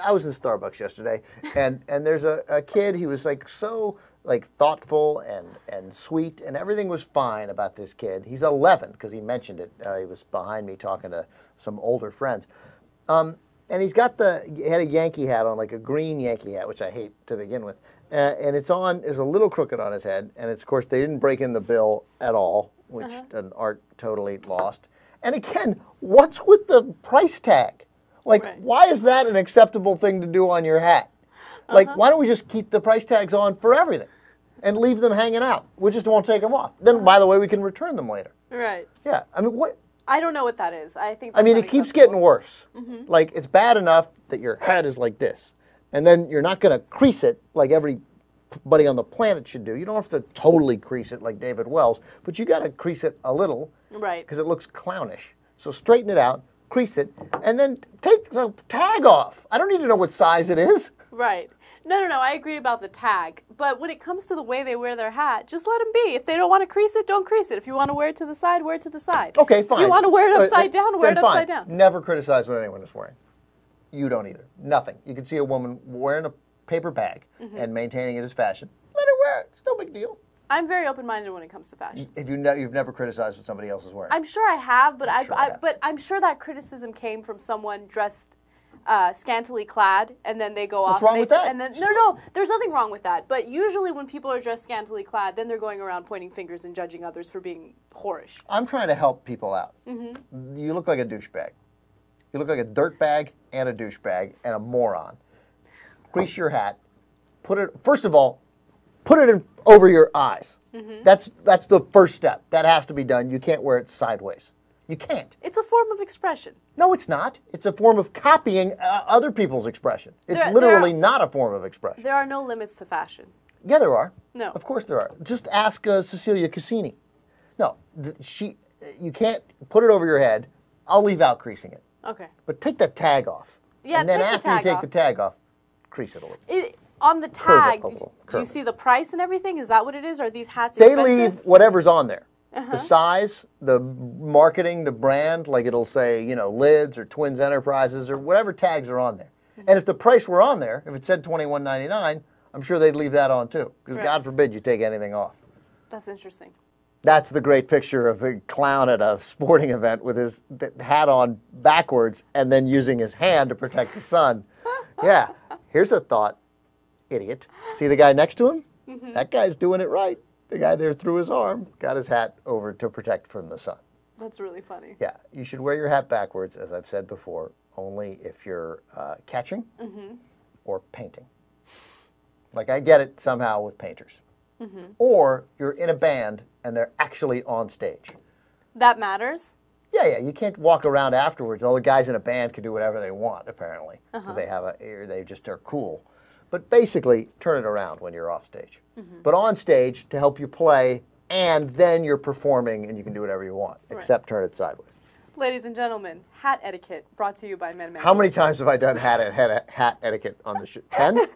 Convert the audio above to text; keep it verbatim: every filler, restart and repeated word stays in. I was in Starbucks yesterday, and and there's a, a kid. He was like so like thoughtful and and sweet, and everything was fine about this kid. He's eleven because he mentioned it. Uh, he was behind me talking to some older friends, um, and he's got the he had a Yankee hat on, like a green Yankee hat, which I hate to begin with. Uh, and it's on is a little crooked on his head, and it's, of course they didn't break in the bill at all, which uh-huh. an art totally lost. And again, what's with the price tag? Like, right. why is that an acceptable thing to do on your hat? Like, uh-huh. why don't we just keep the price tags on for everything and leave them hanging out? We just won't take them off. Then, uh-huh. by the way, we can return them later. Right. Yeah. I mean, what? I don't know what that is. I think. I mean, it keeps getting worse. Mm-hmm. Like, it's bad enough that your hat is like this, and then you're not going to crease it like everybody on the planet should do. You don't have to totally crease it like David Wells, but you got to crease it a little. Right. Because it looks clownish. So straighten it out. Crease it, and then take the tag off. I don't need to know what size it is. Right. No, no, no, I agree about the tag. But when it comes to the way they wear their hat, just let them be. If they don't want to crease it, don't crease it. If you want to wear it to the side, wear it to the side. Okay, fine. If you want to wear it upside down, wear it upside down. Never criticize what anyone is wearing. You don't either. Nothing. You can see a woman wearing a paper bag mm-hmm. and maintaining it as fashion. Let her wear it. It's no big deal. I'm very open-minded when it comes to fashion. If you know, you've never criticized what somebody else is wearing. I'm sure I have, but I'm I, sure I, I have. But I'm sure that criticism came from someone dressed uh, scantily clad, and then they go What's off. What's wrong and with they, that? And then, no, no, there's nothing wrong with that. But usually, when people are dressed scantily clad, then they're going around pointing fingers and judging others for being whorish. I'm trying to help people out. Mm-hmm. You look like a douchebag. You look like a dirtbag and a douchebag and a moron. Crease your hat. Put it first of all. Put it in, over your eyes. Mm-hmm. That's that's the first step. That has to be done. You can't wear it sideways. You can't. It's a form of expression. No, it's not. It's a form of copying uh, other people's expression. It's there, literally there are, not a form of expression. There are no limits to fashion. Yeah, there are. No. Of course there are. Just ask uh, Cecilia Cassini. No, th she. You can't put it over your head. I'll leave out creasing it. Okay. But take the tag off. Yeah, and then after the you take off. the tag off, crease it a little. It, On the tag, do you, do you see the price and everything? Is that what it is? Are these hats expensive? They leave whatever's on there. Uh-huh. The size, the marketing, the brand, like it'll say, you know, Lids or Twins Enterprises or whatever tags are on there. Mm-hmm. And if the price were on there, if it said twenty-one ninety-nine, I'm sure they'd leave that on too. Because right. God forbid you take anything off. That's interesting. That's the great picture of the clown at a sporting event with his hat on backwards and then using his hand to protect the sun. Yeah, here's a thought. Idiot. See the guy next to him? Mm-hmm. That guy's doing it right. The guy there threw his arm, got his hat over to protect from the sun. That's really funny. Yeah. You should wear your hat backwards, as I've said before, only if you're uh, catching mm-hmm. or painting. Like, I get it somehow with painters. Mm-hmm. Or you're in a band and they're actually on stage. That matters? Yeah, yeah. You can't walk around afterwards. All the guys in a band can do whatever they want, apparently, because uh-huh. they have a, or they just are cool. But basically, turn it around when you're off stage. Mm-hmm. But on stage, to help you play, and then you're performing, and you can do whatever you want, right. except turn it sideways. Ladies and gentlemen, hat etiquette brought to you by Men Magazine. How many times have I done hat, hat, hat etiquette on the show? Ten?